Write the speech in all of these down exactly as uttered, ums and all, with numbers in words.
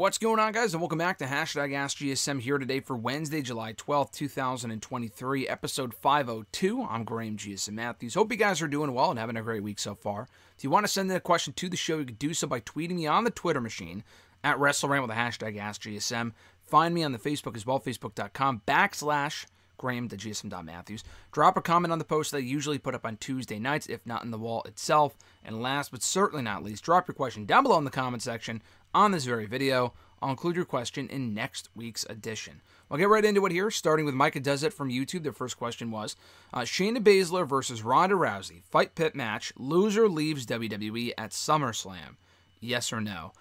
What's going on, guys, and welcome back to Hashtag Ask G S M here today for Wednesday, July twelfth, two thousand twenty-three, episode five oh two. I'm Graham G S M Matthews. Hope you guys are doing well and having a great week so far. If you want to send in a question to the show, you can do so by tweeting me on the Twitter machine at WrestleRant with the hashtag Ask G S M. Find me on the Facebook as well, facebook.com backslash graham.gsm.matthews. Drop a comment on the post that I usually put up on Tuesday nights, if not in the wall itself. And last but certainly not least, drop your question down below in the comment section on this very video. I'll include your question in next week's edition. I'll get right into it here, starting with Micah Does It from YouTube. Their first question was, uh, Shayna Baszler versus Ronda Rousey, fight pit match, loser leaves W W E at SummerSlam. Yes or no?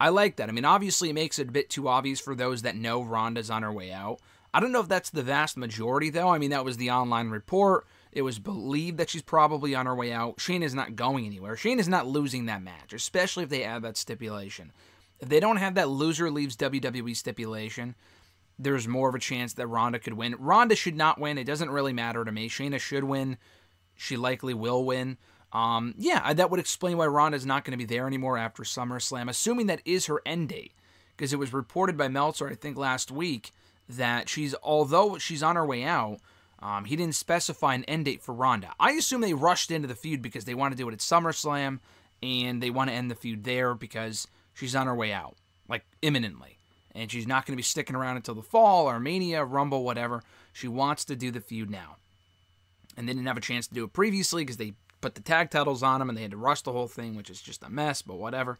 I like that. I mean, obviously it makes it a bit too obvious for those that know Ronda's on her way out. I don't know if that's the vast majority, though. I mean, that was the online report. It was believed that she's probably on her way out. Shayna's not going anywhere. Shayna's not losing that match, especially if they add that stipulation. If they don't have that loser leaves W W E stipulation, there's more of a chance that Ronda could win. Ronda should not win. It doesn't really matter to me. Shayna should win. She likely will win. Um, yeah, that would explain why Ronda's not going to be there anymore after SummerSlam, assuming that is her end date, because it was reported by Meltzer, I think, last week, that she's, although she's on her way out, um, he didn't specify an end date for Ronda. I assume they rushed into the feud because they want to do it at SummerSlam, and they want to end the feud there because she's on her way out, like, imminently. And she's not going to be sticking around until the fall, or Mania, Rumble, whatever. She wants to do the feud now. And they didn't have a chance to do it previously because they put the tag titles on them and they had to rush the whole thing, which is just a mess, but whatever.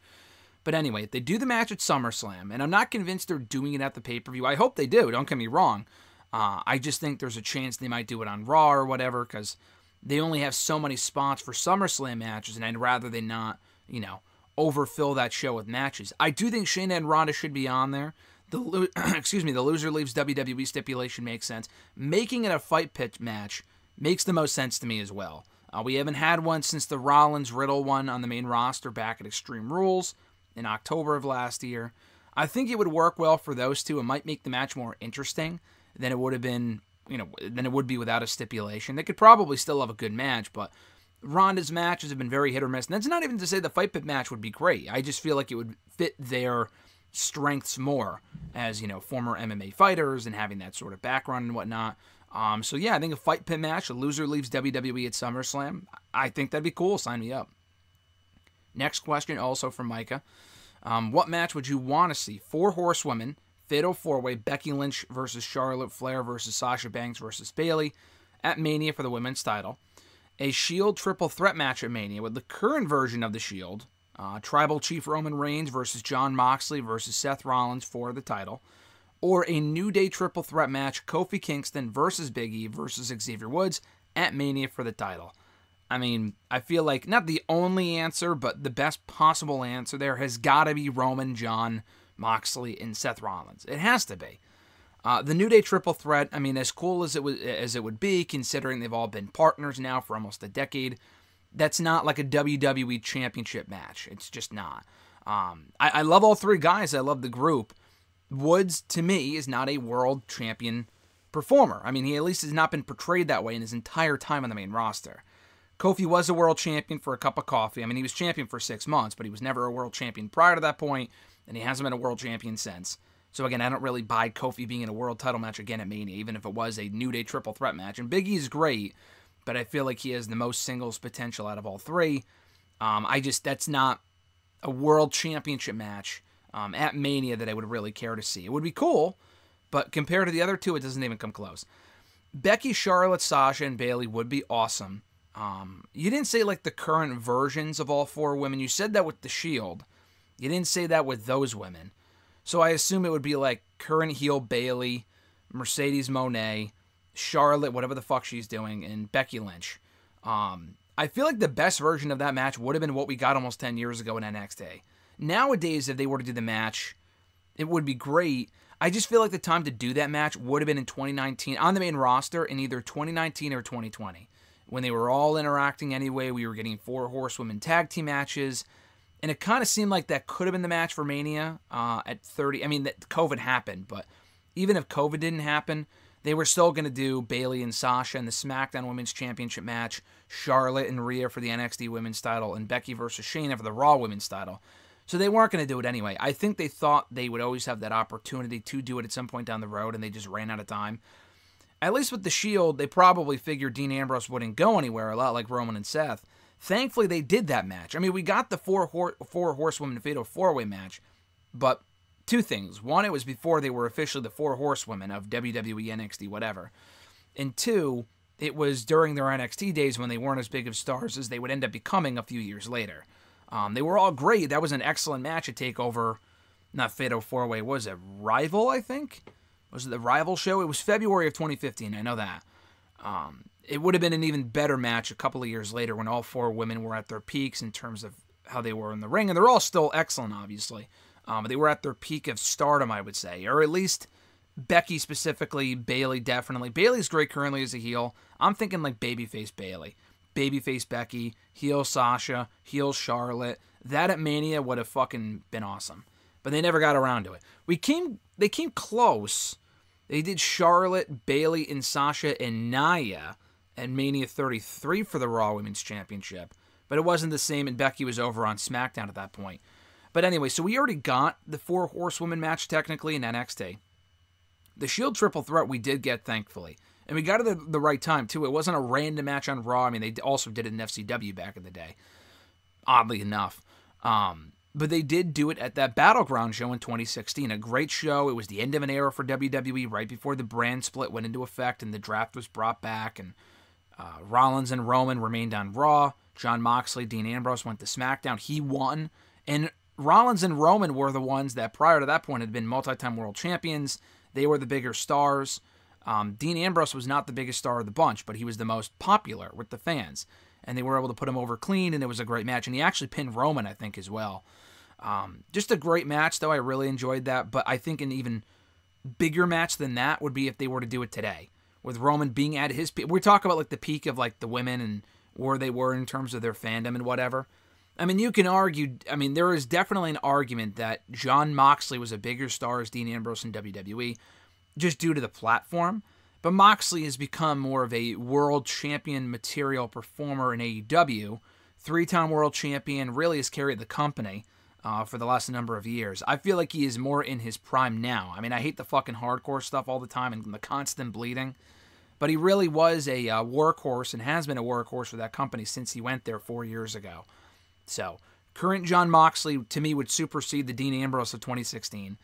But anyway, if they do the match at SummerSlam, and I'm not convinced they're doing it at the pay-per-view. I hope they do, don't get me wrong. Uh, I just think there's a chance they might do it on Raw or whatever, because they only have so many spots for SummerSlam matches, and I'd rather they not, you know, overfill that show with matches. I do think Shayna and Ronda should be on there. The excuse me, the loser leaves W W E stipulation makes sense. Making it a fight pit match makes the most sense to me as well. Uh, we haven't had one since the Rollins-Riddle one on the main roster back at Extreme Rules in October of last year. I think it would work well for those two. It might make the match more interesting than it would have been, you know, than it would be without a stipulation. They could probably still have a good match, but Ronda's matches have been very hit or miss. And that's not even to say the fight pit match would be great. I just feel like it would fit their strengths more as, you know, former M M A fighters and having that sort of background and whatnot. Um, so yeah, I think a fight pit match, a loser leaves W W E at SummerSlam, I think that'd be cool. Sign me up. Next question, also from Micah. Um, what match would you want to see? Four Horsewomen, Fatal Four-Way, Becky Lynch versus Charlotte Flair versus Sasha Banks versus Bayley at Mania for the women's title. A Shield Triple Threat match at Mania with the current version of the Shield. Uh, Tribal Chief Roman Reigns versus Jon Moxley versus Seth Rollins for the title. Or a New Day Triple Threat match, Kofi Kingston versus Big E versus Xavier Woods at Mania for the title. I mean, I feel like not the only answer, but the best possible answer there has got to be Roman, Jon Moxley, and Seth Rollins. It has to be. Uh, the New Day Triple Threat, I mean, as cool as it, was, as it would be, considering they've all been partners now for almost a decade, that's not like a W W E Championship match. It's just not. Um, I, I love all three guys. I love the group. Woods, to me, is not a world champion performer. I mean, he at least has not been portrayed that way in his entire time on the main roster. Kofi was a world champion for a cup of coffee. I mean, he was champion for six months, but he was never a world champion prior to that point, and he hasn't been a world champion since. So again, I don't really buy Kofi being in a world title match again at Mania, even if it was a New Day triple threat match. And Big E's great, but I feel like he has the most singles potential out of all three. Um, I just, that's not a world championship match um, at Mania that I would really care to see. It would be cool, but compared to the other two, it doesn't even come close. Becky, Charlotte, Sasha, and Bayley would be awesome. Um, you didn't say, like, the current versions of all four women. You said that with the Shield. You didn't say that with those women. So I assume it would be, like, current heel Bayley, Mercedes Moné, Charlotte, whatever the fuck she's doing, and Becky Lynch. Um, I feel like the best version of that match would have been what we got almost ten years ago in N X T. Nowadays, if they were to do the match, it would be great. I just feel like the time to do that match would have been in twenty nineteen, on the main roster, in either twenty nineteen or twenty twenty. When they were all interacting anyway, we were getting four horsewomen tag team matches. And it kind of seemed like that could have been the match for Mania uh, at thirty. I mean, that COVID happened, but even if COVID didn't happen, they were still going to do Bayley and Sasha in the SmackDown Women's Championship match, Charlotte and Rhea for the N X T Women's title, and Becky versus Shayna for the Raw Women's title. So they weren't going to do it anyway. I think they thought they would always have that opportunity to do it at some point down the road, and they just ran out of time. At least with the Shield, they probably figured Dean Ambrose wouldn't go anywhere, a lot like Roman and Seth. Thankfully, they did that match. I mean, we got the four, hor four horsewomen fatal four-way match, but two things. One, it was before they were officially the four horsewomen of W W E, N X T, whatever. And two, it was during their N X T days when they weren't as big of stars as they would end up becoming a few years later. Um, they were all great. That was an excellent match at TakeOver. Not fatal four-way. Was it Rival, I think? Was it the Rival show? It was February of twenty fifteen. I know that. Um... It would have been an even better match a couple of years later when all four women were at their peaks in terms of how they were in the ring. And they're all still excellent, obviously. Um, but they were at their peak of stardom, I would say. Or at least Becky specifically, Bayley definitely. Bayley's great currently as a heel. I'm thinking like babyface Bayley. Babyface Becky, heel Sasha, heel Charlotte. That at Mania would have fucking been awesome. But they never got around to it. We came, they came close. They did Charlotte, Bayley, and Sasha, and Naya and Mania thirty-three for the Raw Women's Championship. But it wasn't the same, and Becky was over on SmackDown at that point. But anyway, so we already got the four horsewomen match technically in N X T. The Shield triple threat we did get, thankfully. And we got it at the right time, too. It wasn't a random match on Raw. I mean, they also did it in F C W back in the day, oddly enough. Um, but they did do it at that Battleground show in twenty sixteen. A great show. It was the end of an era for W W E right before the brand split went into effect and the draft was brought back, and Uh, Rollins and Roman remained on Raw. Jon Moxley, Dean Ambrose went to SmackDown. He won. And Rollins and Roman were the ones that prior to that point had been multi-time world champions. They were the bigger stars. Um, Dean Ambrose was not the biggest star of the bunch, but he was the most popular with the fans. And they were able to put him over clean, and it was a great match. And he actually pinned Roman, I think, as well. Um, just a great match, though. I really enjoyed that. But I think an even bigger match than that would be if they were to do it today, with Roman being at his peak. We're talking about like the peak of like the women and where they were in terms of their fandom and whatever. I mean, you can argue, I mean, there is definitely an argument that Jon Moxley was a bigger star as Dean Ambrose in W W E just due to the platform. But Moxley has become more of a world champion material performer in A E W. Three-time world champion, really has carried the company uh, for the last number of years. I feel like he is more in his prime now. I mean, I hate the fucking hardcore stuff all the time and the constant bleeding. But he really was a uh, workhorse and has been a workhorse for that company since he went there four years ago. So, current Jon Moxley, to me, would supersede the Dean Ambrose of twenty sixteen.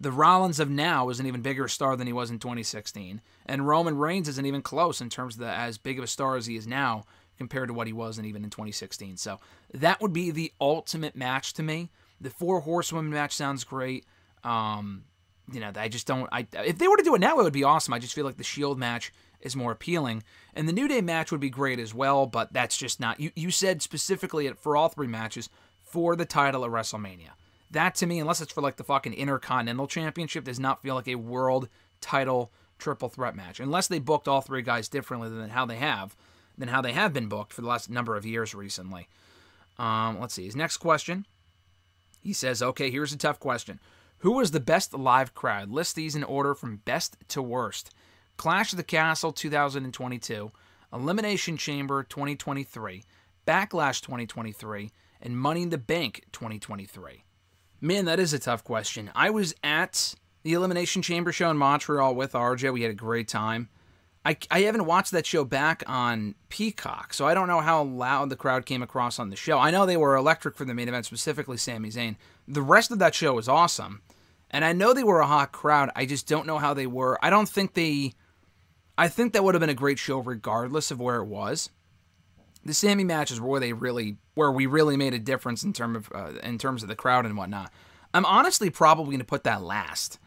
The Rollins of now is an even bigger star than he was in twenty sixteen. And Roman Reigns isn't even close in terms of the, as big of a star as he is now compared to what he was and even in twenty sixteen. So, that would be the ultimate match to me. The four horsewomen match sounds great. Um, you know, I just don't... I, if they were to do it now, it would be awesome. I just feel like the Shield match is more appealing, and the New Day match would be great as well, but that's just not... You, you said specifically for all three matches for the title at WrestleMania. That, to me, unless it's for like the fucking Intercontinental Championship, does not feel like a world title triple threat match, unless they booked all three guys differently than how they have than how they have been booked for the last number of years recently. Um, let's see. His next question, he says, okay, here's a tough question. Who was the best live crowd? List these in order from best to worst. Clash of the Castle two thousand twenty-two, Elimination Chamber twenty twenty-three, Backlash twenty twenty-three, and Money in the Bank twenty twenty-three. Man, that is a tough question. I was at the Elimination Chamber show in Montreal with R J. We had a great time. I, I haven't watched that show back on Peacock, so I don't know how loud the crowd came across on the show. I know they were electric for the main event, specifically Sami Zayn. The rest of that show was awesome, and I know they were a hot crowd. I just don't know how they were. I don't think they... I think that would have been a great show regardless of where it was. The Sami matches were where they really, where we really made a difference in term of uh, in terms of the crowd and whatnot. I'm honestly probably going to put that last,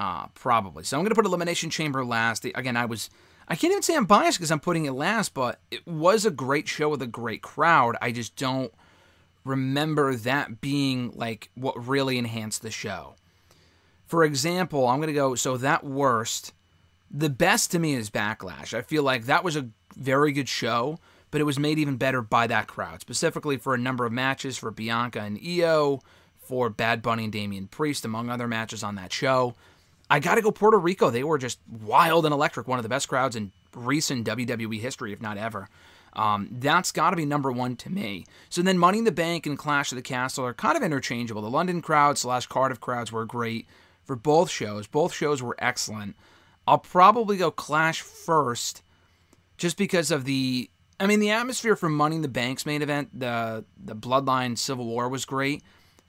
uh, probably. So I'm going to put Elimination Chamber last. Again, I was, I can't even say I'm biased because I'm putting it last, but it was a great show with a great crowd. I just don't remember that being like what really enhanced the show. For example, I'm going to go so that worst. The best to me is Backlash. I feel like that was a very good show, but it was made even better by that crowd, specifically for a number of matches for Bianca and Io, for Bad Bunny and Damian Priest, among other matches on that show. I got to go Puerto Rico. They were just wild and electric, one of the best crowds in recent W W E history, if not ever. Um, that's got to be number one to me. So then Money in the Bank and Clash of the Castle are kind of interchangeable. The London crowd slash Cardiff crowds were great for both shows. Both shows were excellent. I'll probably go Clash first just because of the... I mean, the atmosphere for Money in the Bank's main event, the, the Bloodline Civil War, was great.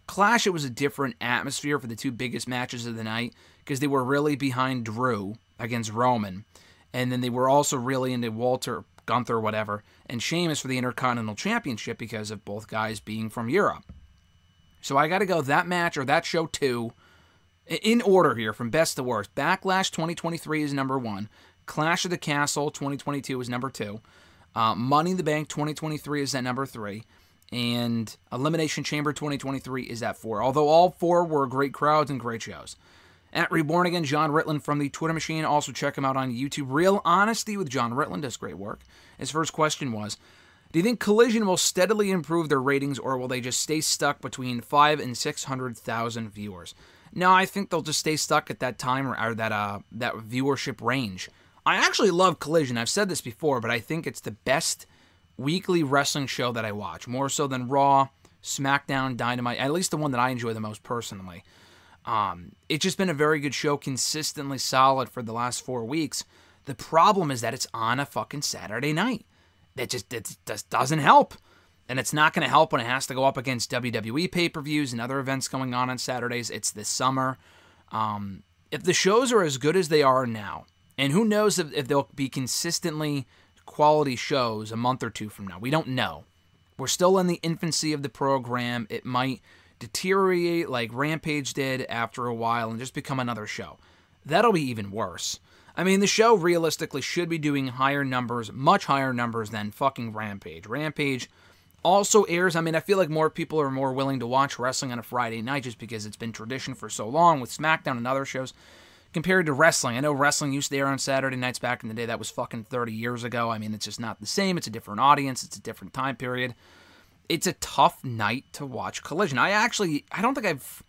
Clash, it was a different atmosphere for the two biggest matches of the night because they were really behind Drew against Roman. And then they were also really into Walter, Gunther, whatever, and Sheamus for the Intercontinental Championship because of both guys being from Europe. So I got to go that match or that show two in order here from best to worst. Backlash twenty twenty-three is number one. Clash of the Castle twenty twenty-two is number two. Uh, Money in the Bank twenty twenty-three is at number three. And Elimination Chamber twenty twenty-three is at four. Although all four were great crowds and great shows. At Reborn Again, John Ritland from the Twitter Machine. Also check him out on YouTube. Real Honesty with John Ritland does great work. His first question was, do you think Collision will steadily improve their ratings or will they just stay stuck between five and six hundred thousand viewers? No, I think they'll just stay stuck at that time or, or that, uh, that viewership range. I actually love Collision. I've said this before, but I think it's the best weekly wrestling show that I watch. More so than Raw, SmackDown, Dynamite. At least the one that I enjoy the most personally. Um, it's just been a very good show, consistently solid for the last four weeks. The problem is that it's on a fucking Saturday night. That just, it just doesn't help. And it's not going to help when it has to go up against W W E pay-per-views and other events going on on Saturdays. It's this summer. Um, if the shows are as good as they are now, and who knows if, if they'll be consistently quality shows a month or two from now. We don't know. We're still in the infancy of the program. It might deteriorate like Rampage did after a while and just become another show. That'll be even worse. I mean, the show realistically should be doing higher numbers, much higher numbers than fucking Rampage. Rampage also airs, I mean, I feel like more people are more willing to watch wrestling on a Friday night just because it's been tradition for so long with SmackDown and other shows compared to wrestling. I know wrestling used to air on Saturday nights back in the day. That was fucking thirty years ago. I mean, it's just not the same. It's a different audience. It's a different time period. It's a tough night to watch Collision. I actually, I don't think I've,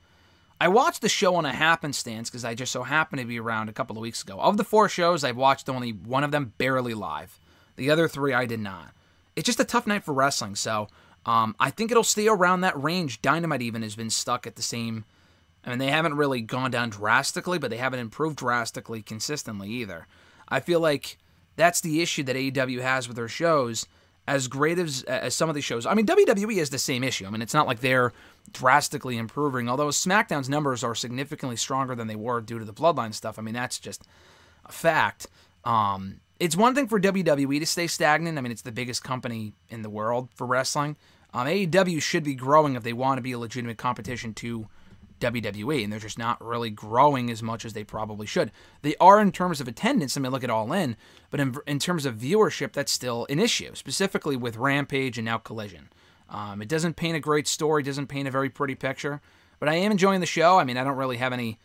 I watched the show on a happenstance because I just so happened to be around a couple of weeks ago. Of the four shows, I watched only one of them barely live. The other three, I did not. It's just a tough night for wrestling, so um, I think it'll stay around that range. Dynamite even has been stuck at the same, I mean, they haven't really gone down drastically, but they haven't improved drastically consistently either. I feel like that's the issue that A E W has with their shows. As great as, as some of these shows... I mean, W W E has the same issue. I mean, it's not like they're drastically improving, although SmackDown's numbers are significantly stronger than they were due to the Bloodline stuff. I mean, that's just a fact. Um, it's one thing for W W E to stay stagnant. I mean, it's the biggest company in the world for wrestling. Um, A E W should be growing if they want to be a legitimate competition to W W E, and they're just not really growing as much as they probably should. They are in terms of attendance. I mean, look at All In, but in, in terms of viewership, that's still an issue, specifically with Rampage and now Collision. Um, it doesn't paint a great story, doesn't paint a very pretty picture, but I am enjoying the show. I mean, I don't really have any...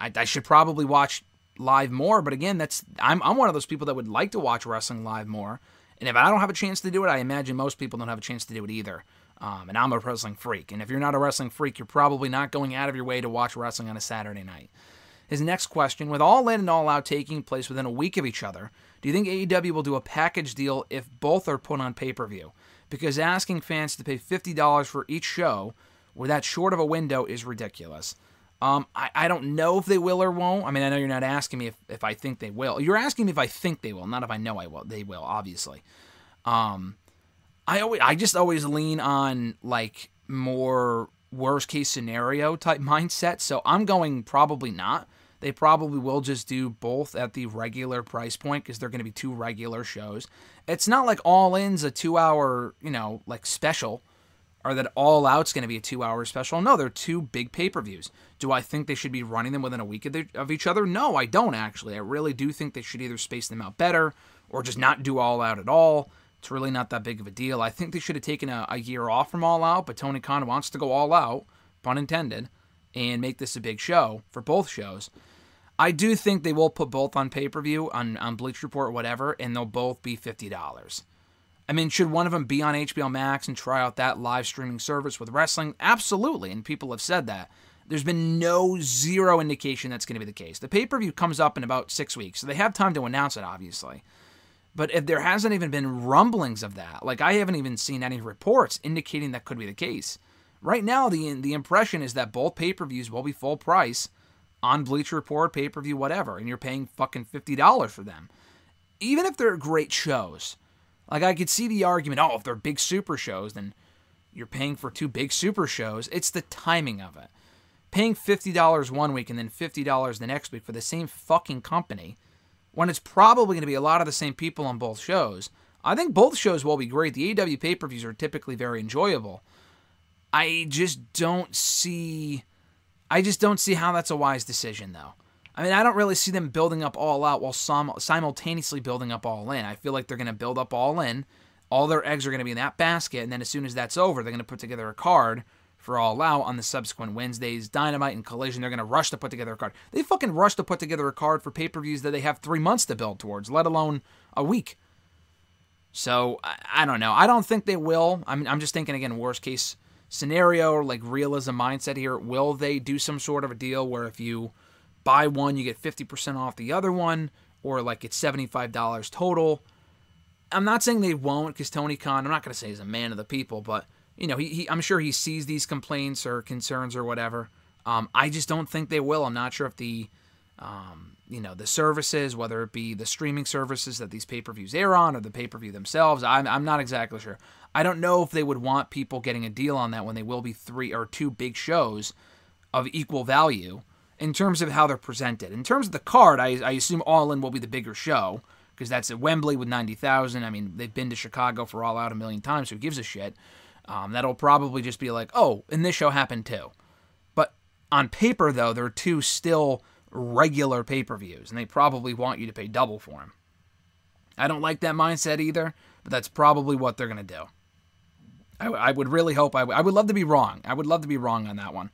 I, I should probably watch live more, but again, that's I'm, I'm one of those people that would like to watch wrestling live more, and if I don't have a chance to do it, I imagine most people don't have a chance to do it either. Um, and I'm a wrestling freak. And if you're not a wrestling freak, you're probably not going out of your way to watch wrestling on a Saturday night. His next question, with All In and All Out taking place within a week of each other, do you think A E W will do a package deal if both are put on pay-per-view? Because asking fans to pay fifty dollars for each show with that short of a window is ridiculous. Um, I, I don't know if they will or won't. I mean, I know you're not asking me if, if I think they will. You're asking me if I think they will, not if I know I will. They will, obviously. Um... I always, I just always lean on, like, more worst-case scenario type mindset, so I'm going probably not. They probably will just do both at the regular price point because they're going to be two regular shows. It's not like All In's a two-hour, you know, like, special, or that All Out's going to be a two-hour special. No, they're two big pay-per-views. Do I think they should be running them within a week of, the, of each other? No, I don't, actually. I really do think they should either space them out better or just not do All Out at all. It's really not that big of a deal. I think they should have taken a, a year off from All Out, but Tony Khan wants to go all out, pun intended, and make this a big show for both shows. I do think they will put both on pay-per-view, on, on Bleacher Report, whatever, and they'll both be fifty dollars. I mean, should one of them be on H B O Max and try out that live streaming service with wrestling? Absolutely, and people have said that. There's been no zero indication that's going to be the case. The pay-per-view comes up in about six weeks, so they have time to announce it, obviously. But if there hasn't even been rumblings of that, like I haven't even seen any reports indicating that could be the case. Right now, the the impression is that both pay-per-views will be full price on Bleacher Report, pay-per-view, whatever, and you're paying fucking fifty dollars for them. Even if they're great shows, like I could see the argument, oh, if they're big super shows, then you're paying for two big super shows. It's the timing of it. Paying fifty dollars one week and then fifty dollars the next week for the same fucking company, when it's probably going to be a lot of the same people on both shows. I think both shows will be great. The A E W pay-per-views are typically very enjoyable. I just don't see... I just don't see how that's a wise decision, though. I mean, I don't really see them building up All Out while sim simultaneously building up All In. I feel like they're going to build up All In. All their eggs are going to be in that basket, and then as soon as that's over, they're going to put together a card for All Out on the subsequent Wednesdays, Dynamite and Collision. They're going to rush to put together a card. They fucking rush to put together a card for pay-per-views that they have three months to build towards, let alone a week. So, I, I don't know. I don't think they will. I'm, I'm just thinking, again, worst-case scenario, or like realism mindset here. Will they do some sort of a deal where if you buy one, you get fifty percent off the other one, or like it's seventy-five dollars total? I'm not saying they won't, because Tony Khan, I'm not going to say he's a man of the people, but you know, he, he I'm sure he sees these complaints or concerns or whatever. Um, I just don't think they will. I'm not sure if the, um, you know, the services, whether it be the streaming services that these pay-per-views air on or the pay-per-view themselves, I'm, I'm not exactly sure. I don't know if they would want people getting a deal on that when they will be three or two big shows of equal value in terms of how they're presented. In terms of the card, I, I assume All In will be the bigger show because that's at Wembley with ninety thousand. I mean, they've been to Chicago for All Out a million times. Who gives a shit? Um, that'll probably just be like, oh, and this show happened too. But on paper, though, there are two still regular pay-per-views, and they probably want you to pay double for them. I don't like that mindset either, but that's probably what they're going to do. I, I would really hope, I, I would love to be wrong. I would love to be wrong on that one.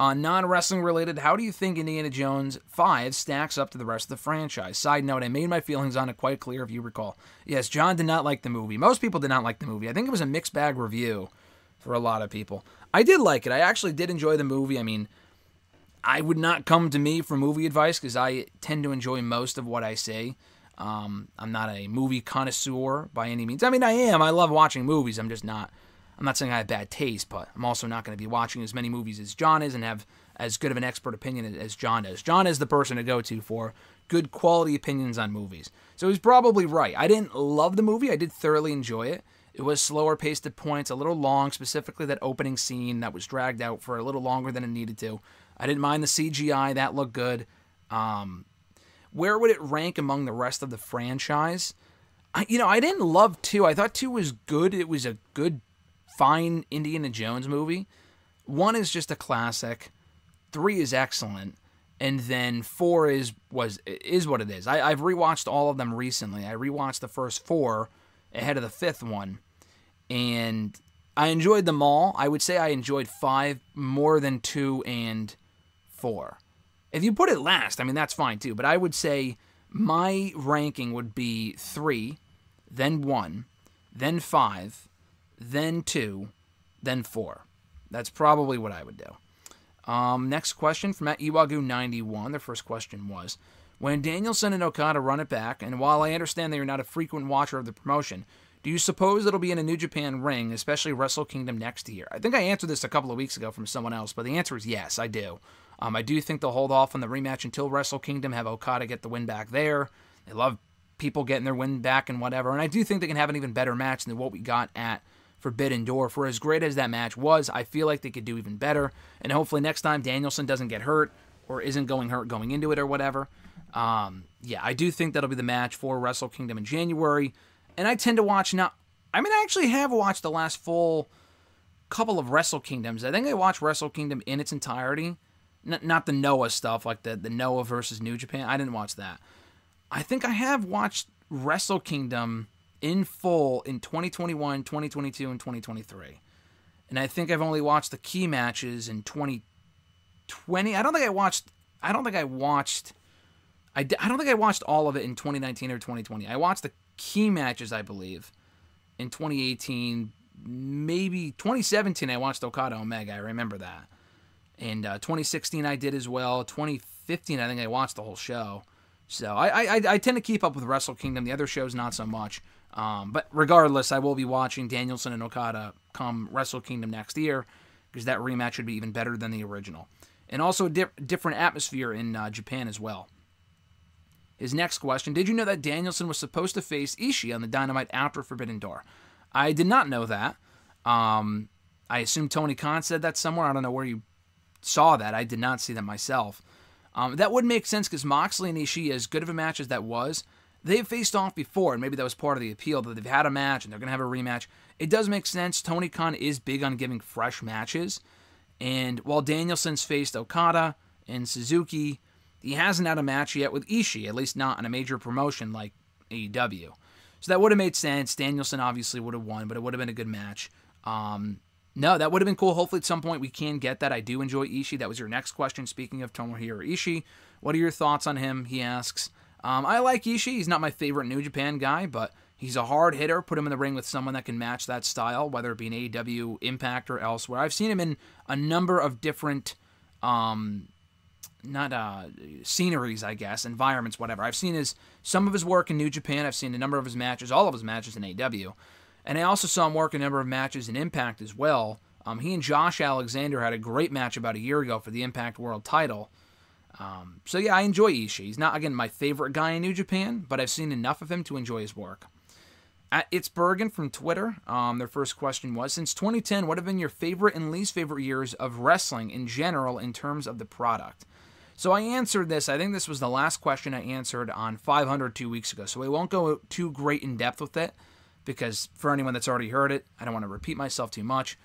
On uh, non-wrestling related, how do you think Indiana Jones five stacks up to the rest of the franchise? Side note, I made my feelings on it quite clear if you recall. Yes, John did not like the movie. Most people did not like the movie. I think it was a mixed bag review for a lot of people. I did like it. I actually did enjoy the movie. I mean, I would not come to me for movie advice because I tend to enjoy most of what I say. Um, I'm not a movie connoisseur by any means. I mean, I am. I love watching movies. I'm just not... I'm not saying I have bad taste, but I'm also not going to be watching as many movies as John is and have as good of an expert opinion as John does. John is the person to go to for good quality opinions on movies. So he's probably right. I didn't love the movie. I did thoroughly enjoy it. It was slower paced at points, a little long, specifically that opening scene that was dragged out for a little longer than it needed to. I didn't mind the C G I. That looked good. Um, where would it rank among the rest of the franchise? I, you know, I didn't love two. I thought two was good. It was a good fine Indiana Jones movie. One is just a classic. Three is excellent. And then four is was is what it is. I, I've rewatched all of them recently. I rewatched the first four ahead of the fifth one. And I enjoyed them all. I would say I enjoyed five more than two and four. If you put it last, I mean, that's fine too. But I would say my ranking would be three, then one, then five, then two, then four. That's probably what I would do. Um, next question from at Iwagu ninety-one. Their first question was, when Danielson and Okada run it back, and while I understand that you're not a frequent watcher of the promotion, do you suppose it'll be in a New Japan ring, especially Wrestle Kingdom next year? I think I answered this a couple of weeks ago from someone else, but the answer is yes, I do. Um, I do think they'll hold off on the rematch until Wrestle Kingdom, have Okada get the win back there. They love people getting their win back and whatever, and I do think they can have an even better match than what we got at Forbidden Door. For as great as that match was, I feel like they could do even better, and hopefully next time Danielson doesn't get hurt or isn't going hurt going into it or whatever. Um, yeah, I do think that'll be the match for Wrestle Kingdom in January, and I tend to watch now. I mean, I actually have watched the last full couple of Wrestle Kingdoms. I think I watched Wrestle Kingdom in its entirety, N not the Noah stuff, like the, the Noah versus New Japan. I didn't watch that. I think I have watched Wrestle Kingdom in full in twenty twenty-one, twenty twenty-two, and twenty twenty-three. And I think I've only watched the key matches in twenty twenty. I don't think I watched... I don't think I watched... I, I don't think I watched all of it in twenty nineteen or twenty twenty. I watched the key matches, I believe, in twenty eighteen. Maybe twenty seventeen, I watched Okada Omega. I remember that. And uh, twenty sixteen, I did as well. twenty fifteen, I think I watched the whole show. So I, I, I tend to keep up with Wrestle Kingdom. The other shows, not so much. Um, but regardless, I will be watching Danielson and Okada come Wrestle Kingdom next year, because that rematch should be even better than the original. And also a di different atmosphere in uh, Japan as well. His next question, did you know that Danielson was supposed to face Ishii on the Dynamite after Forbidden Door? I did not know that. Um, I assume Tony Khan said that somewhere. I don't know where you saw that. I did not see that myself. Um, that would make sense, because Moxley and Ishii, as good of a match as that was, they've faced off before, and maybe that was part of the appeal, that they've had a match and they're going to have a rematch. It does make sense. Tony Khan is big on giving fresh matches, and while Danielson's faced Okada and Suzuki, he hasn't had a match yet with Ishii, at least not in a major promotion like A E W. So that would have made sense. Danielson obviously would have won, but it would have been a good match. Um, no, that would have been cool. Hopefully at some point we can get that. I do enjoy Ishii. That was your next question. Speaking of Tomohiro Ishii, what are your thoughts on him, he asks. Um, I like Ishii. He's not my favorite New Japan guy, but he's a hard hitter. Put him in the ring with someone that can match that style, whether it be an A E W, Impact, or elsewhere. I've seen him in a number of different, um, not uh, sceneries, I guess, environments, whatever. I've seen his some of his work in New Japan. I've seen a number of his matches, all of his matches in A E W. And I also saw him work a number of matches in Impact as well. Um, he and Josh Alexander had a great match about a year ago for the Impact World title. Um, so yeah, I enjoy Ishii. He's not, again, my favorite guy in New Japan, but I've seen enough of him to enjoy his work. At It's Bergen from Twitter, um, their first question was, since twenty ten, what have been your favorite and least favorite years of wrestling in general in terms of the product? So I answered this. I think this was the last question I answered on five hundred two weeks ago, so I won't go too great in depth with it, because for anyone that's already heard it, I don't want to repeat myself too much.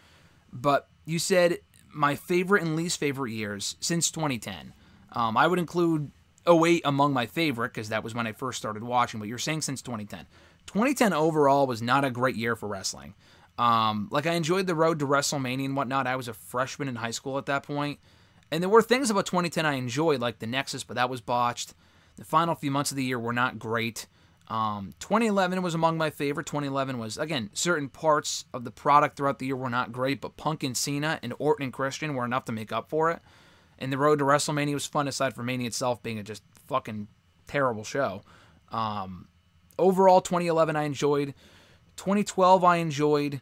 But you said my favorite and least favorite years since twenty ten. Um, I would include oh eight among my favorite, because that was when I first started watching, but you're saying since twenty ten. twenty ten overall was not a great year for wrestling. Um, like, I enjoyed the road to WrestleMania and whatnot. I was a freshman in high school at that point, and there were things about twenty ten I enjoyed, like the Nexus, but that was botched. The final few months of the year were not great. Um, twenty eleven was among my favorite. twenty eleven was, again, certain parts of the product throughout the year were not great, but Punk and Cena and Orton and Christian were enough to make up for it. And the road to WrestleMania was fun, aside from Mania itself being a just fucking terrible show. Um, overall, twenty eleven I enjoyed. twenty twelve I enjoyed.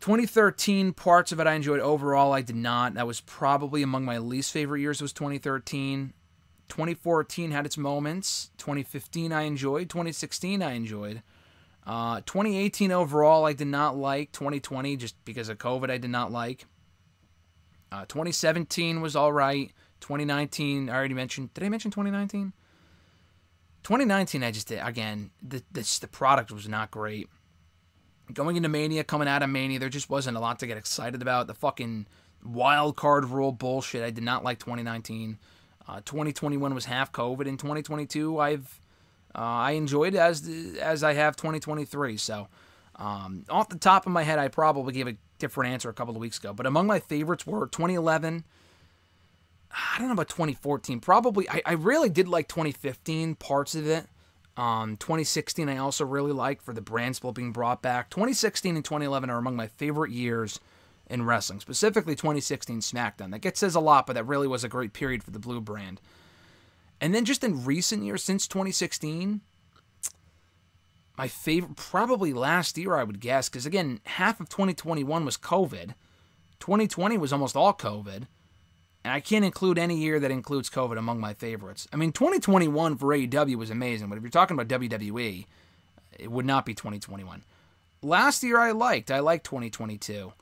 twenty thirteen, parts of it I enjoyed. Overall, I did not. That was probably among my least favorite years, was twenty thirteen. twenty fourteen had its moments. twenty fifteen I enjoyed. twenty sixteen I enjoyed. Uh, twenty eighteen overall I did not like. twenty twenty, just because of COVID, I did not like. Uh, twenty seventeen was all right. twenty nineteen, I already mentioned. Did I mention twenty nineteen? twenty nineteen, I just did. Again, the, this, the product was not great. Going into Mania, coming out of Mania, there just wasn't a lot to get excited about. The fucking wild card rule bullshit. I did not like twenty nineteen. Uh, twenty twenty-one was half COVID. In twenty twenty-two, I've uh, I enjoyed it as as I have twenty twenty-three. So, um, off the top of my head, I probably gave a different answer a couple of weeks ago, but among my favorites were twenty eleven. I don't know about twenty fourteen. Probably, I, I really did like twenty fifteen, parts of it. Um, twenty sixteen, I also really liked, for the brand split being brought back. twenty sixteen and twenty eleven are among my favorite years in wrestling, specifically twenty sixteen SmackDown. That gets says a lot, but that really was a great period for the blue brand. And then just in recent years, since twenty sixteen, my favorite, probably last year, I would guess, because, again, half of twenty twenty-one was COVID. twenty twenty was almost all COVID. And I can't include any year that includes COVID among my favorites. I mean, twenty twenty-one for A E W was amazing, but if you're talking about W W E, it would not be twenty twenty-one. Last year I liked. I liked twenty twenty-two,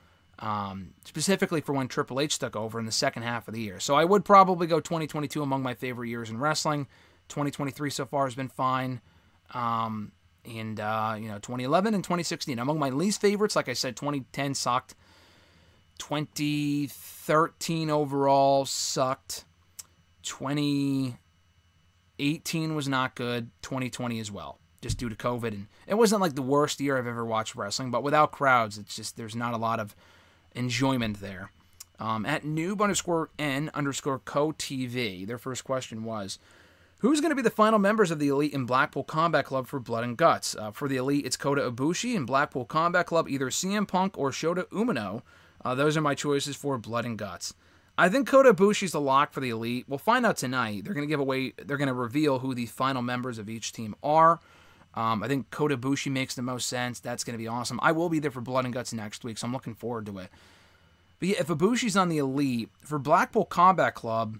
um, specifically for when Triple H took over in the second half of the year. So I would probably go twenty twenty-two among my favorite years in wrestling. twenty twenty-three so far has been fine. Um... And, uh, you know, twenty eleven and twenty sixteen. Among my least favorites, like I said, twenty ten sucked. twenty thirteen overall sucked. twenty eighteen was not good. twenty twenty as well, just due to COVID. And it wasn't like the worst year I've ever watched wrestling, but without crowds, it's just, there's not a lot of enjoyment there. Um, at noob underscore n underscore co TV, their first question was, who's going to be the final members of the Elite in Blackpool Combat Club for Blood and Guts? Uh, for the Elite, it's Kota Ibushi. In Blackpool Combat Club, either C M Punk or Shota Umino. Uh, those are my choices for Blood and Guts. I think Kota Ibushi's the lock for the Elite. We'll find out tonight. They're going to give away, they're going to reveal who the final members of each team are. Um, I think Kota Ibushi makes the most sense. That's going to be awesome. I will be there for Blood and Guts next week, so I'm looking forward to it. But yeah, if Ibushi's on the Elite, for Blackpool Combat Club,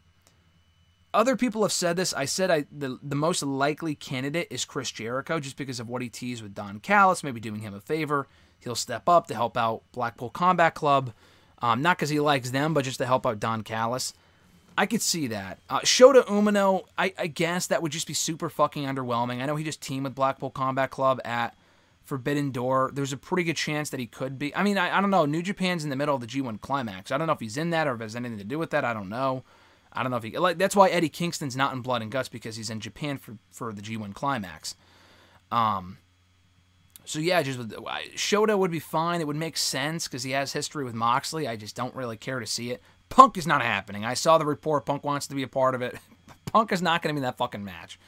other people have said this. I said I, the, the most likely candidate is Chris Jericho, just because of what he teased with Don Callis, maybe doing him a favor. He'll step up to help out Blackpool Combat Club. Um, not because he likes them, but just to help out Don Callis. I could see that. Uh, Shota Umino, I, I guess that would just be super fucking underwhelming. I know he just teamed with Blackpool Combat Club at Forbidden Door. There's a pretty good chance that he could be. I mean, I, I don't know. New Japan's in the middle of the G one Climax. I don't know if he's in that or if it has anything to do with that. I don't know. I don't know if he... Like, that's why Eddie Kingston's not in Blood and Guts, because he's in Japan for, for the G one Climax. Um... So yeah, just with, Shota would be fine. It would make sense because he has history with Moxley. I just don't really care to see it. Punk is not happening. I saw the report. Punk wants to be a part of it. Punk is not going to be in that fucking match.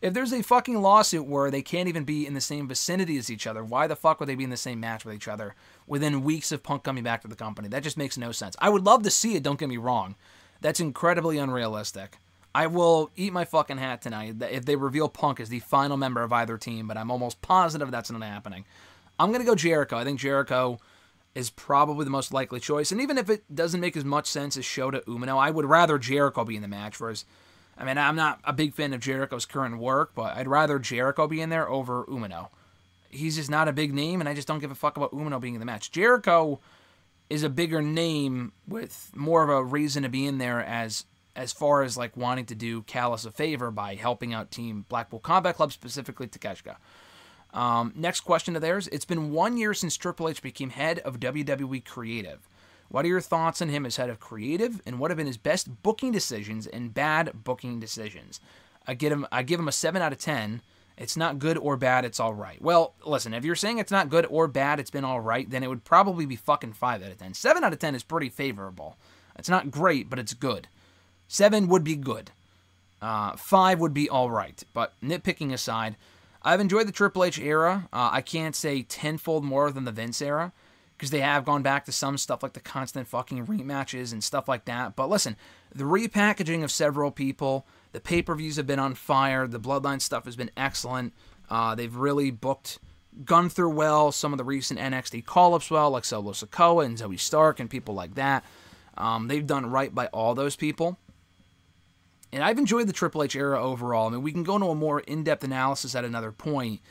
If there's a fucking lawsuit where they can't even be in the same vicinity as each other, why the fuck would they be in the same match with each other within weeks of Punk coming back to the company? That just makes no sense. I would love to see it, don't get me wrong. That's incredibly unrealistic. I will eat my fucking hat tonight if they reveal Punk as the final member of either team, but I'm almost positive that's not happening. I'm going to go Jericho. I think Jericho is probably the most likely choice, and even if it doesn't make as much sense as Shota Umino, I would rather Jericho be in the match, whereas, I mean, I'm not a big fan of Jericho's current work, but I'd rather Jericho be in there over Umino. He's just not a big name, and I just don't give a fuck about Umino being in the match. Jericho is a bigger name with more of a reason to be in there as... as far as, like, wanting to do Callis a favor by helping out Team Blackpool Combat Club, specifically Takeshka. Um, next question of theirs. It's been one year since Triple H became head of W W E Creative. What are your thoughts on him as head of Creative, and what have been his best booking decisions and bad booking decisions? I, get him, I give him a seven out of ten. It's not good or bad, it's all right. Well, listen, if you're saying it's not good or bad, it's been all right, then it would probably be fucking five out of ten. seven out of ten is pretty favorable. It's not great, but it's good. Seven would be good. Uh, five would be all right. But nitpicking aside, I've enjoyed the Triple H era. Uh, I can't say tenfold more than the Vince era, because they have gone back to some stuff like the constant fucking rematches and stuff like that. But listen, the repackaging of several people, the pay-per-views have been on fire, the Bloodline stuff has been excellent. Uh, they've really booked Gunther well, some of the recent N X T call-ups well, like Solo Sikoa and Zoe Stark and people like that. Um, they've done right by all those people. And I've enjoyed the Triple H era overall. I mean, we can go into a more in-depth analysis at another point.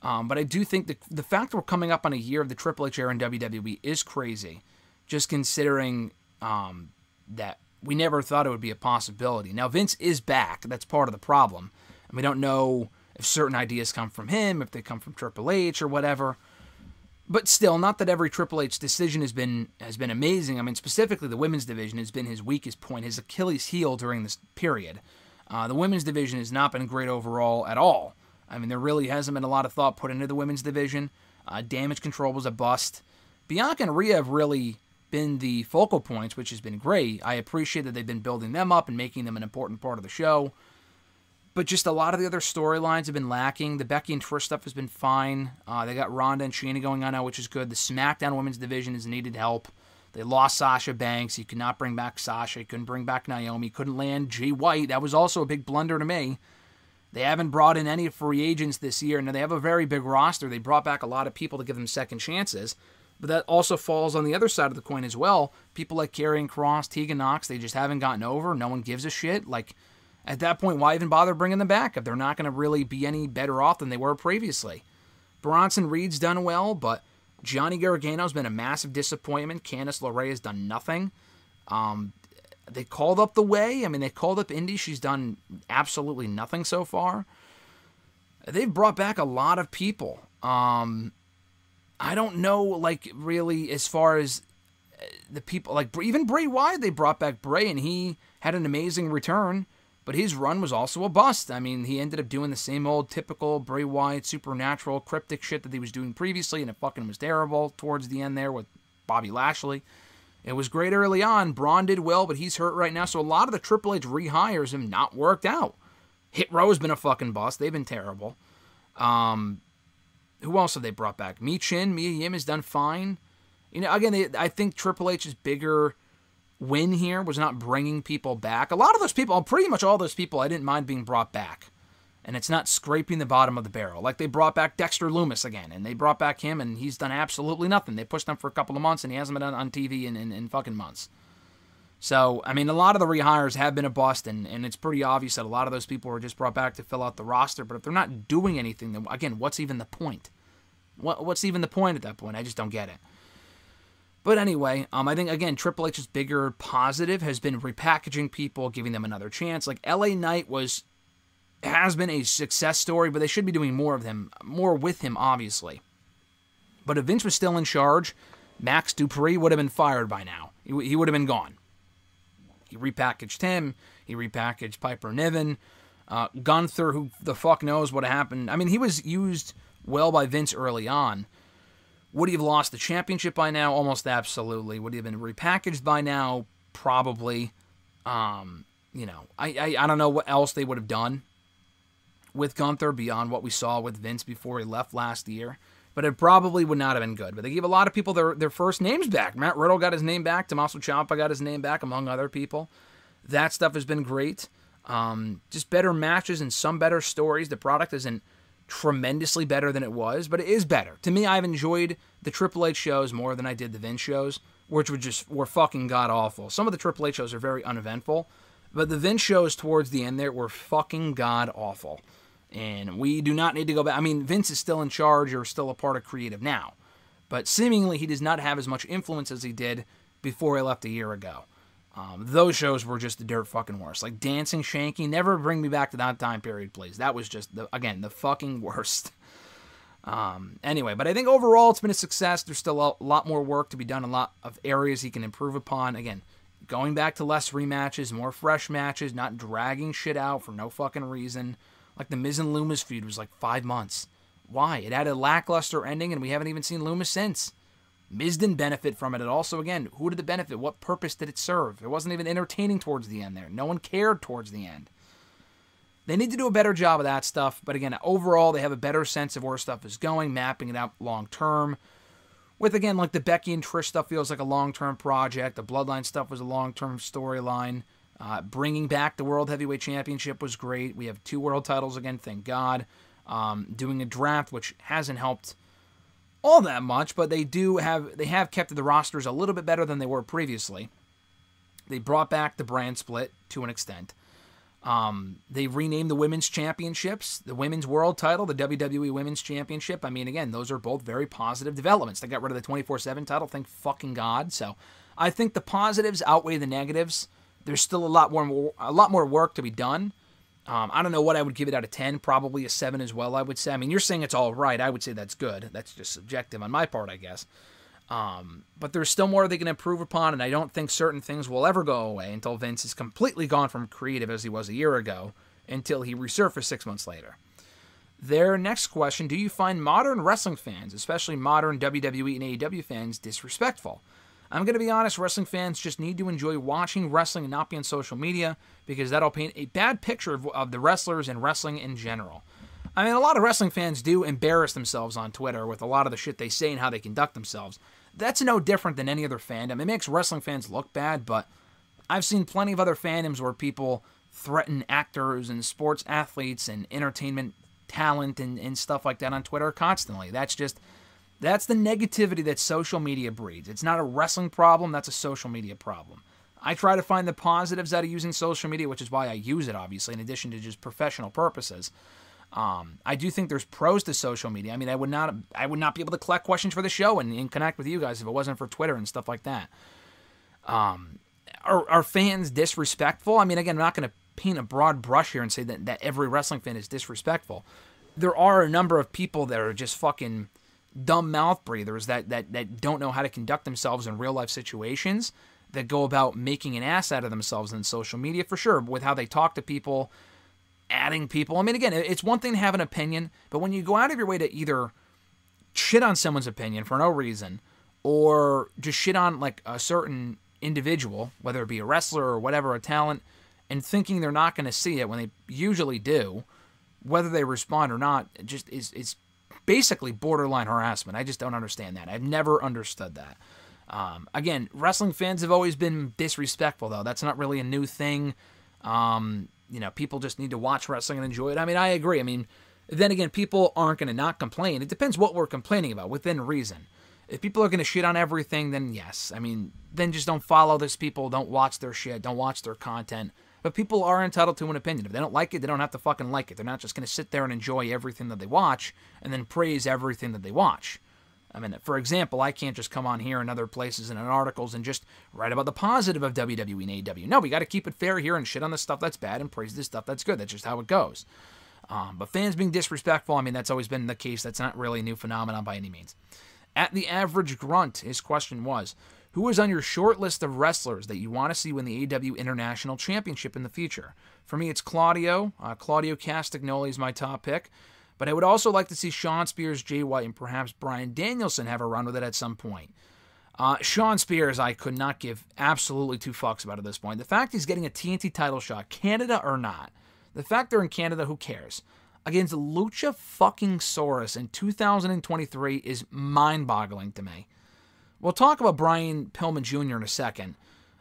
Um, but I do think the, the fact that we're coming up on a year of the Triple H era in W W E is crazy. Just considering um, that we never thought it would be a possibility. Now, Vince is back. That's part of the problem. And we don't know if certain ideas come from him, if they come from Triple H or whatever. But still, not that every Triple H decision has been has been amazing. I mean, specifically the women's division has been his weakest point, his Achilles heel during this period. Uh, the women's division has not been great overall at all. I mean, there really hasn't been a lot of thought put into the women's division. Uh, damage control was a bust. Bianca and Rhea have really been the focal points, which has been great. I appreciate that they've been building them up and making them an important part of the show. But just a lot of the other storylines have been lacking. The Becky and Trish stuff has been fine. Uh, they got Ronda and Shayna going on now, which is good. The SmackDown women's division has needed help. They lost Sasha Banks. He could not bring back Sasha. He couldn't bring back Naomi. Couldn't land Jay White. That was also a big blunder to me. They haven't brought in any free agents this year. Now, they have a very big roster. They brought back a lot of people to give them second chances. But that also falls on the other side of the coin as well. People like Karrion Kross, Tegan Nox, they just haven't gotten over. No one gives a shit. Like... at that point, why even bother bringing them back if they're not going to really be any better off than they were previously? Bronson Reed's done well, but Johnny Gargano's been a massive disappointment. Candice LeRae has done nothing. Um, they called up The Way. I mean, they called up Indy. She's done absolutely nothing so far. They've brought back a lot of people. Um, I don't know, like, really, as far as the people, like, even Bray Wyatt, they brought back Bray, and he had an amazing return. But his run was also a bust. I mean, he ended up doing the same old typical Bray Wyatt, supernatural, cryptic shit that he was doing previously, and it fucking was terrible towards the end there with Bobby Lashley. It was great early on. Braun did well, but he's hurt right now, so a lot of the Triple H rehires have not worked out. Hit Row has been a fucking bust. They've been terrible. Um, who else have they brought back? Mi Chin, Mia Yim has done fine. You know, again, they, I think Triple H is bigger... win here was not bringing people back. A lot of those people, pretty much all those people, I didn't mind being brought back. And it's not scraping the bottom of the barrel. Like, they brought back Dexter Loomis again, and they brought back him, and he's done absolutely nothing. They pushed him for a couple of months, and he hasn't been on, on T V in, in, in fucking months. So, I mean, a lot of the rehires have been a bust, and, and it's pretty obvious that a lot of those people were just brought back to fill out the roster. But if they're not doing anything, then, again, what's even the point? What, what's even the point at that point? I just don't get it. But anyway, um, I think, again, Triple H's bigger positive has been repackaging people, giving them another chance. Like, L A Knight was... has been a success story, but they should be doing more of them, more with him, obviously. But if Vince was still in charge, Max Dupree would have been fired by now. He, he would have been gone. He repackaged him. He repackaged Piper Niven. Uh, Gunther, who the fuck knows what happened. I mean, he was used well by Vince early on. Would he have lost the championship by now? Almost absolutely. Would he have been repackaged by now? Probably. Um, you know, I, I, I don't know what else they would have done with Gunther beyond what we saw with Vince before he left last year, but it probably would not have been good. But they gave a lot of people their, their first names back. Matt Riddle got his name back. Tommaso Ciampa got his name back, among other people. That stuff has been great. Um, just better matches and some better stories. The product isn't tremendously better than it was, but it is better. To me, I've enjoyed the Triple H shows more than I did the Vince shows, which were just were fucking god-awful. Some of the Triple H shows are very uneventful, but the Vince shows towards the end there were fucking god-awful. And we do not need to go back. I mean, Vince is still in charge or still a part of creative now. But seemingly he does not have as much influence as he did before he left a year ago. Um, those shows were just the dirt fucking worst. Like, Dancing Shanky, never bring me back to that time period, please. That was just, the, again, the fucking worst. Um, anyway, but I think overall it's been a success. There's still a lot more work to be done, a lot of areas he can improve upon. Again, going back to less rematches, more fresh matches, not dragging shit out for no fucking reason. Like, the Miz and Loomis feud was like five months. Why? It had a lackluster ending, and we haven't even seen Loomis since. Miz didn't benefit from it at all. So again, who did it benefit? What purpose did it serve? It wasn't even entertaining towards the end there. No one cared towards the end. They need to do a better job of that stuff. But again, overall, they have a better sense of where stuff is going, mapping it out long term. With, again, like the Becky and Trish stuff feels like a long-term project. The Bloodline stuff was a long-term storyline. Uh, bringing back the World Heavyweight Championship was great. We have two world titles again, thank God. Um, doing a draft, which hasn't helped all that much, but they do have they have kept the rosters a little bit better than they were previously. They brought back the brand split to an extent. Um, they renamed the women's championships, the women's world title, the W W E Women's Championship. I mean, again, those are both very positive developments. They got rid of the twenty-four seven title, thank fucking God. So I think the positives outweigh the negatives. There's still a lot more, a lot more work to be done. Um, I don't know what I would give it out of ten, probably a seven as well, I would say. I mean, you're saying it's all right. I would say that's good. That's just subjective on my part, I guess. Um, but there's still more they can improve upon, and I don't think certain things will ever go away until Vince is completely gone from creative as he was a year ago, until he resurfaced six months later. Their next question, do you find modern wrestling fans, especially modern W W E and A E W fans, disrespectful? I'm going to be honest, wrestling fans just need to enjoy watching wrestling and not be on social media, because that'll paint a bad picture of, of the wrestlers and wrestling in general. I mean, a lot of wrestling fans do embarrass themselves on Twitter with a lot of the shit they say and how they conduct themselves. That's no different than any other fandom. It makes wrestling fans look bad, but I've seen plenty of other fandoms where people threaten actors and sports athletes and entertainment talent and, and stuff like that on Twitter constantly. That's just, that's the negativity that social media breeds. It's not a wrestling problem, that's a social media problem. I try to find the positives out of using social media, which is why I use it, obviously, in addition to just professional purposes. Um, I do think there's pros to social media. I mean, I would not, I would not be able to collect questions for the show and, and connect with you guys if it wasn't for Twitter and stuff like that. Um, are, are fans disrespectful? I mean, again, I'm not going to paint a broad brush here and say that, that every wrestling fan is disrespectful. There are a number of people that are just fucking dumb mouth breathers that, that, that don't know how to conduct themselves in real life situations, that go about making an ass out of themselves in social media, for sure, with how they talk to people, adding people. I mean, again, it's one thing to have an opinion, but when you go out of your way to either shit on someone's opinion for no reason, or just shit on, like, a certain individual, whether it be a wrestler or whatever, a talent, and thinking they're not going to see it when they usually do, whether they respond or not, it just is, it's basically borderline harassment. I just don't understand that. I've never understood that. Um, again, wrestling fans have always been disrespectful, though. That's not really a new thing. Um, you know, people just need to watch wrestling and enjoy it. I mean, I agree. I mean, then again, people aren't going to not complain. It depends what we're complaining about, within reason. If people are going to shit on everything, then yes. I mean, then just don't follow these people. Don't watch their shit. Don't watch their content. But people are entitled to an opinion. If they don't like it, they don't have to fucking like it. They're not just going to sit there and enjoy everything that they watch and then praise everything that they watch. I mean, for example, I can't just come on here and other places and in articles and just write about the positive of W W E and A E W. No, we got to keep it fair here and shit on the stuff that's bad and praise the stuff that's good. That's just how it goes. Um, but fans being disrespectful, I mean, that's always been the case. That's not really a new phenomenon by any means. At the average grunt, his question was, who is on your short list of wrestlers that you want to see win the A E W International Championship in the future? For me, it's Claudio. Uh, Claudio Castagnoli is my top pick. But I would also like to see Sean Spears, Jay White, and perhaps Bryan Danielson have a run with it at some point. Uh, Sean Spears, I could not give absolutely two fucks about at this point. The fact he's getting a T N T title shot, Canada or not, the fact they're in Canada, who cares? Against Lucha fucking Soros in two thousand twenty-three is mind-boggling to me. We'll talk about Brian Pillman Junior in a second,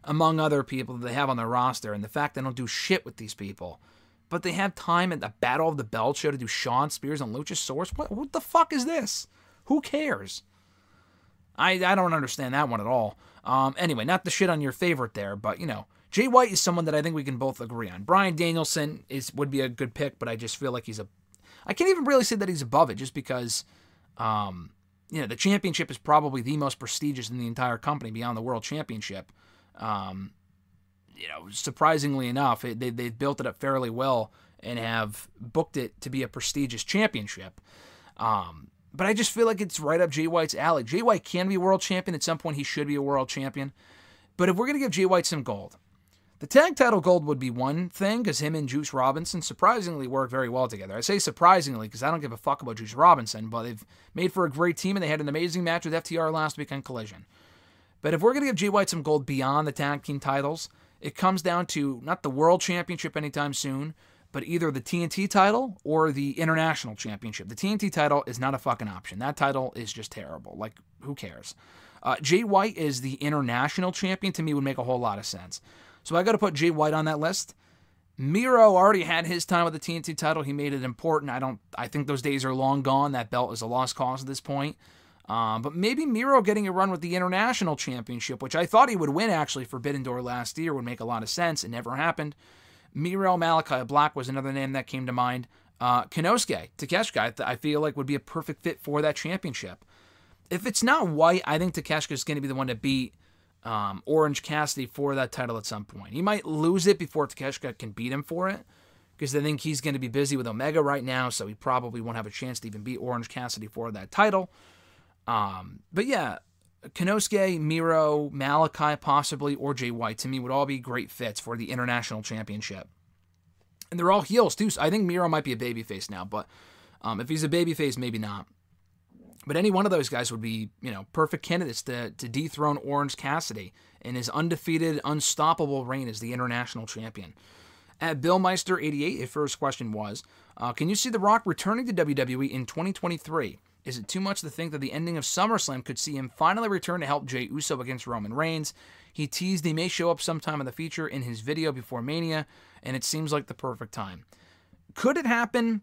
among other people that they have on their roster, and the fact they don't do shit with these people. But they have time at the Battle of the Belt show to do Sean Spears and Luchasaurus. What, what the fuck is this? Who cares? I, I don't understand that one at all. Um, anyway, not the shit on your favorite there, but, you know, Jay White is someone that I think we can both agree on. Bryan Danielson is would be a good pick, but I just feel like he's a... I can't even really say that he's above it, just because... Um, You know, the championship is probably the most prestigious in the entire company beyond the World Championship. Um, you know, surprisingly enough, it, they, they've built it up fairly well and have booked it to be a prestigious championship. Um, but I just feel like it's right up Jay White's alley. Jay White can be world champion. At some point, he should be a world champion. But if we're going to give Jay White some gold, the tag title gold would be one thing, because him and Juice Robinson surprisingly work very well together. I say surprisingly because I don't give a fuck about Juice Robinson, but they've made for a great team, and they had an amazing match with F T R last week on Collision. But if we're going to give Jay White some gold beyond the tag team titles, it comes down to not the World Championship anytime soon, but either the T N T title or the International Championship. The T N T title is not a fucking option. That title is just terrible. Like, who cares? Uh, Jay White is the International Champion. To me, would make a whole lot of sense. So I got to put Jay White on that list. Miro already had his time with the T N T title. He made it important. I don't. I think those days are long gone. That belt is a lost cause at this point. Um, but maybe Miro getting a run with the International Championship, which I thought he would win, actually, Forbidden Door last year, would make a lot of sense. It never happened. Miro, Malachi Black was another name that came to mind. Uh, Konosuke Takeshka, I feel like, would be a perfect fit for that championship. If it's not White, I think Takeshka is going to be the one to beat Um, Orange Cassidy for that title at some point. He might lose it before Takeshka can beat him for it, because I think he's going to be busy with Omega right now, so he probably won't have a chance to even beat Orange Cassidy for that title. Um, but yeah, Konosuke, Miro, Malachi possibly, or Jay White, to me, would all be great fits for the International Championship. And they're all heels too, so I think Miro might be a babyface now, but um, if he's a babyface, maybe not. But any one of those guys would be, you know, perfect candidates to, to dethrone Orange Cassidy in his undefeated, unstoppable reign as the International Champion. At Bill Meister eighty-eight, his first question was, uh, can you see The Rock returning to W W E in twenty twenty-three? Is it too much to think that the ending of SummerSlam could see him finally return to help Jey Uso against Roman Reigns? He teased he may show up sometime in the future in his video before Mania, and it seems like the perfect time. Could it happen?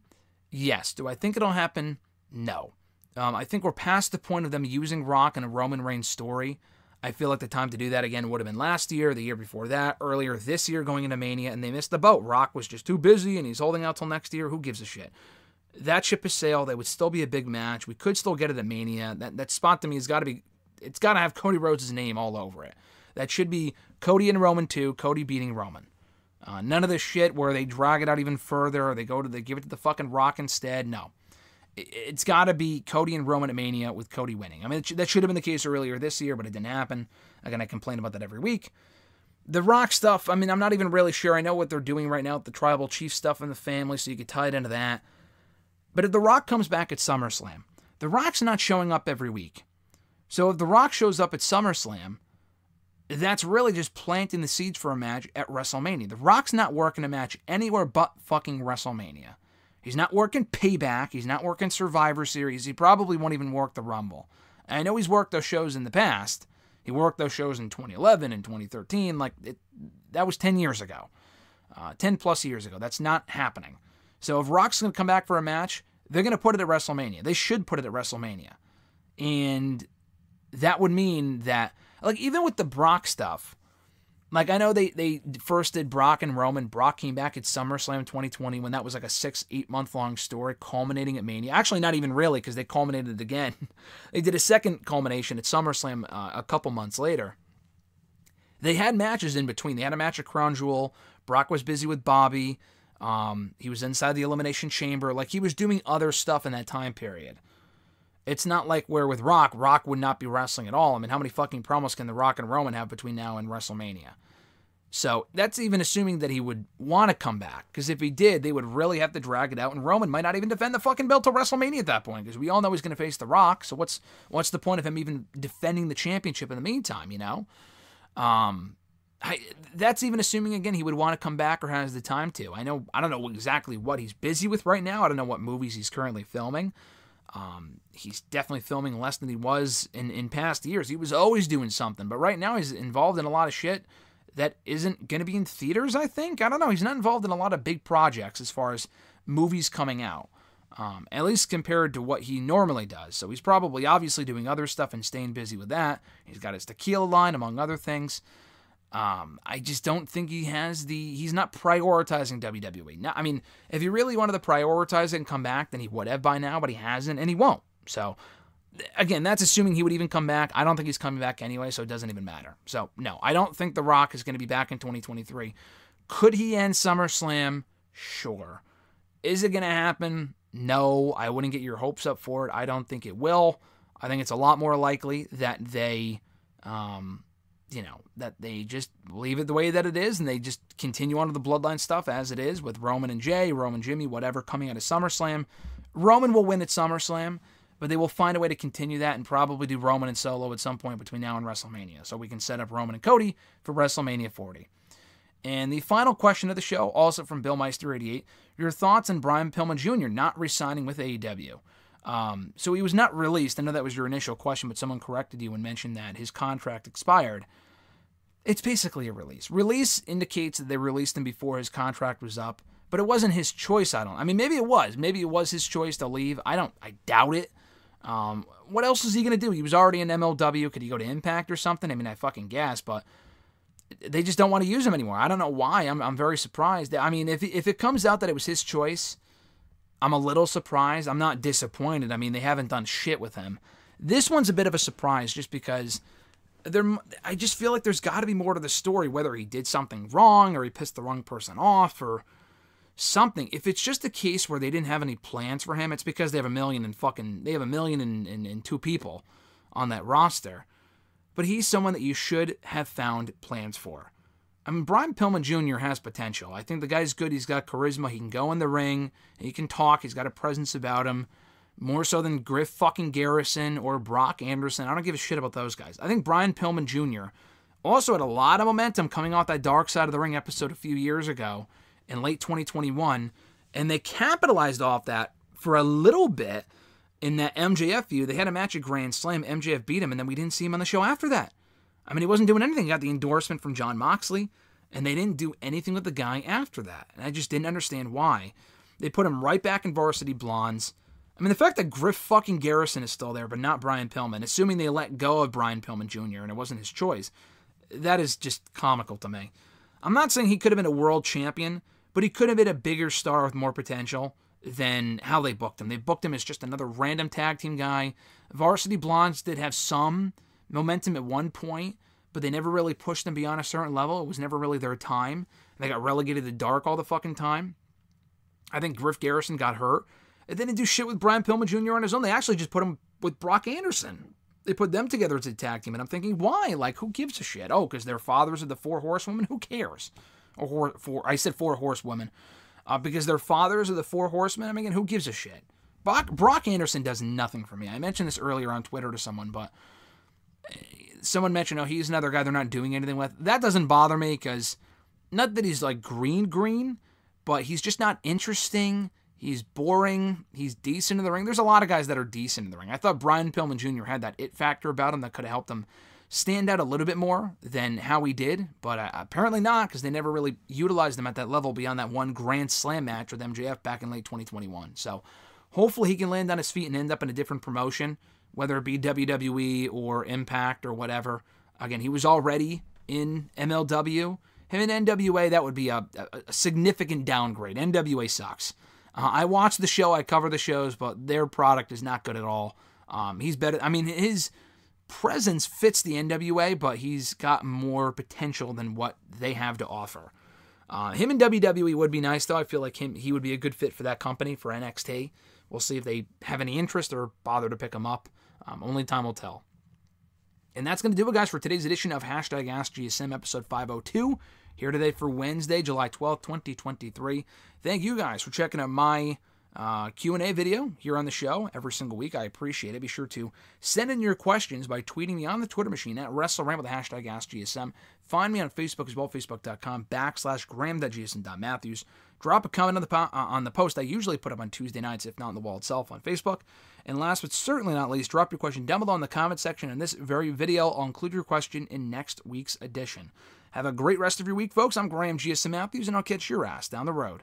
Yes. Do I think it'll happen? No. Um, I think we're past the point of them using Rock in a Roman Reigns story. I feel like the time to do that again would have been last year, the year before that, earlier this year going into Mania, and they missed the boat. Rock was just too busy, and he's holding out till next year. Who gives a shit? That ship has sailed. That would still be a big match. We could still get it at Mania. That that spot to me has got to be, it's got to have Cody Rhodes' name all over it. That should be Cody and Roman two, Cody beating Roman. Uh, none of this shit where they drag it out even further, or they go to they give it to the fucking Rock instead. No. It's got to be Cody and Roman at Mania with Cody winning. I mean, that should have been the case earlier this year, but it didn't happen. Again, I complain about that every week. The Rock stuff, I mean, I'm not even really sure. I know what they're doing right now with the Tribal Chief stuff in the family, so you could tie it into that. But if The Rock comes back at SummerSlam, The Rock's not showing up every week. So if The Rock shows up at SummerSlam, that's really just planting the seeds for a match at WrestleMania. The Rock's not working a match anywhere but fucking WrestleMania. He's not working Payback. He's not working Survivor Series. He probably won't even work the Rumble. I know he's worked those shows in the past. He worked those shows in twenty eleven and twenty thirteen. Like, it, that was ten years ago. Uh, ten plus years ago. That's not happening. So if Rock's going to come back for a match, they're going to put it at WrestleMania. They should put it at WrestleMania. And that would mean that, like, even with the Brock stuff, like, I know they, they first did Brock and Roman. Brock came back at SummerSlam twenty twenty when that was like a six, eight month long story culminating at Mania. Actually, not even really, because they culminated it again. They did a second culmination at SummerSlam uh, a couple months later. They had matches in between. They had a match at Crown Jewel. Brock was busy with Bobby. Um, he was inside the Elimination Chamber. Like, he was doing other stuff in that time period. It's not like where with Rock, Rock would not be wrestling at all. I mean, how many fucking promos can The Rock and Roman have between now and WrestleMania? So that's even assuming that he would want to come back. Because if he did, they would really have to drag it out. And Roman might not even defend the fucking belt till WrestleMania at that point. Because we all know he's going to face The Rock. So what's what's the point of him even defending the championship in the meantime, you know? Um, I, that's even assuming, again, he would want to come back or has the time to. I know I don't know exactly what he's busy with right now. I don't know what movies he's currently filming. Um, he's definitely filming less than he was in, in past years. He was always doing something, but right now he's involved in a lot of shit that isn't going to be in theaters, I think. I don't know. He's not involved in a lot of big projects as far as movies coming out, um, at least compared to what he normally does. So he's probably obviously doing other stuff and staying busy with that. He's got his tequila line, among other things. Um, I just don't think he has the, he's not prioritizing W W E. Now, I mean, if he really wanted to prioritize it and come back, then he would have by now, but he hasn't, and he won't. So, again, that's assuming he would even come back. I don't think he's coming back anyway, so it doesn't even matter. So, no, I don't think The Rock is going to be back in twenty twenty-three. Could he end SummerSlam? Sure. Is it going to happen? No, I wouldn't get your hopes up for it. I don't think it will. I think it's a lot more likely that they, um... you know, that they just leave it the way that it is and they just continue on with the Bloodline stuff as it is with Roman and Jay, Roman, Jimmy, whatever, coming out of SummerSlam. Roman will win at SummerSlam, but they will find a way to continue that and probably do Roman and Solo at some point between now and WrestleMania. So we can set up Roman and Cody for WrestleMania forty. And the final question of the show, also from Bill Meister eighty-eight, your thoughts on Brian Pillman Junior not re-signing with A E W? Um, so he was not released. I know that was your initial question, but someone corrected you and mentioned that his contract expired. It's basically a release. Release indicates that they released him before his contract was up, but it wasn't his choice, I don't... I mean, maybe it was. Maybe it was his choice to leave. I don't... I doubt it. Um, what else is he going to do? He was already in M L W. Could he go to Impact or something? I mean, I fucking guess, but they just don't want to use him anymore. I don't know why. I'm, I'm very surprised. I mean, if, if it comes out that it was his choice... I'm a little surprised. I'm not disappointed. I mean, they haven't done shit with him. This one's a bit of a surprise just because there, I just feel like there's got to be more to the story, whether he did something wrong or he pissed the wrong person off or something. If it's just a case where they didn't have any plans for him, it's because they have a million and fucking... They have a million and, and, and two people on that roster. But he's someone that you should have found plans for. I mean, Brian Pillman Junior has potential. I think the guy's good. He's got charisma. He can go in the ring. He can talk. He's got a presence about him. More so than Griff fucking Garrison or Brock Anderson. I don't give a shit about those guys. I think Brian Pillman Junior also had a lot of momentum coming off that Dark Side of the Ring episode a few years ago in late twenty twenty-one. And they capitalized off that for a little bit in that M J F feud. They had a match at Grand Slam. M J F beat him, and then we didn't see him on the show after that. I mean, he wasn't doing anything. He got the endorsement from Jon Moxley, and they didn't do anything with the guy after that. And I just didn't understand why. They put him right back in Varsity Blondes. I mean, the fact that Griff fucking Garrison is still there, but not Brian Pillman, assuming they let go of Brian Pillman Junior and it wasn't his choice, that is just comical to me. I'm not saying he could have been a world champion, but he could have been a bigger star with more potential than how they booked him. They booked him as just another random tag team guy. Varsity Blondes did have some momentum at one point, but they never really pushed them beyond a certain level. It was never really their time. They got relegated to dark all the fucking time. I think Griff Garrison got hurt. They didn't do shit with Brian Pillman Junior on his own. They actually just put him with Brock Anderson. They put them together as a tag team, and I'm thinking, why? Like, who gives a shit? Oh, because they're fathers of the Four Horsewomen? Who cares? Or four, I said Four Horsewomen. Uh, because they're fathers of the Four Horsemen? I mean, who gives a shit? Brock, Brock Anderson does nothing for me. I mentioned this earlier on Twitter to someone, but... someone mentioned, oh, he's another guy they're not doing anything with. That doesn't bother me because, not that he's like green green, but he's just not interesting. He's boring. He's decent in the ring. There's a lot of guys that are decent in the ring. I thought Brian Pillman Junior had that it factor about him that could have helped him stand out a little bit more than how he did, but uh, apparently not, because they never really utilized him at that level beyond that one Grand Slam match with M J F back in late twenty twenty-one. So hopefully he can land on his feet and end up in a different promotion, whether it be W W E or Impact or whatever. Again, he was already in M L W. Him in N W A, that would be a, a significant downgrade. N W A sucks. Uh, I watch the show, I cover the shows, but their product is not good at all. Um, he's better. I mean, his presence fits the N W A, but he's got more potential than what they have to offer. Uh, him in W W E would be nice, though. I feel like him he would be a good fit for that company, for N X T. We'll see if they have any interest or bother to pick him up. Um, only time will tell. And that's going to do it, guys, for today's edition of Hashtag Ask G S M, episode five oh two. Here today for Wednesday, July twelfth, twenty twenty-three. Thank you guys for checking out my uh, Q and A video here on the show every single week. I appreciate it. Be sure to send in your questions by tweeting me on the Twitter machine at WrestleRamble with the hashtag Ask G S M. Find me on Facebook as well, facebook.com backslash graham.gsm.matthews. Drop a comment on the, po uh, on the post I usually put up on Tuesday nights, if not on the wall itself, on Facebook. And last but certainly not least, drop your question down below in the comment section in this very video. I'll include your question in next week's edition. Have a great rest of your week, folks. I'm Graham G S M Matthews, and I'll catch your ass down the road.